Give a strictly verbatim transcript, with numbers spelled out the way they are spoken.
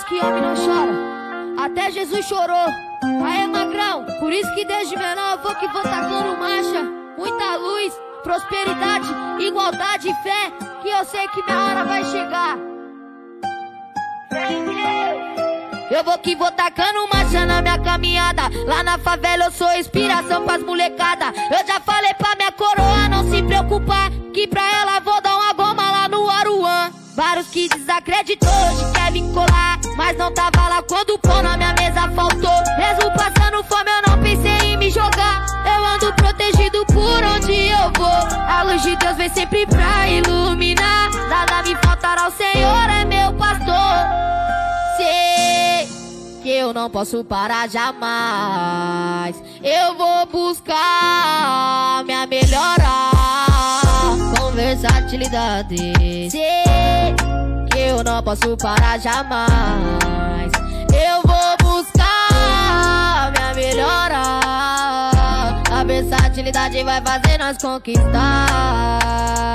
isso que homem não chora, até Jesus chorou. Aê, Macrão, por isso que desde menor eu vou que vou tacando marcha. Muita luz, prosperidade, igualdade e fé, que eu sei que minha hora vai chegar. Eu vou que vou tacando marcha na minha caminhada. Lá na favela eu sou inspiração pras molecada. Eu já falei pra minha coroa não se preocupar, que pra ela vou dar uma goma lá no Aruan. Vários que desacreditou, hoje quer me colar, mas não tava lá quando o pão na minha mesa faltou. Mesmo passando fome eu não pensei em me jogar, eu ando protegido por onde eu vou. A luz de Deus vem sempre pra iluminar, nada me faltará, o Senhor é meu pastor. Sei que eu não posso parar jamais, eu vou buscar minha melhora com versatilidade. Sei que eu não posso parar jamais, eu vou buscar minha melhora. A versatilidade vai fazer nós conquistar.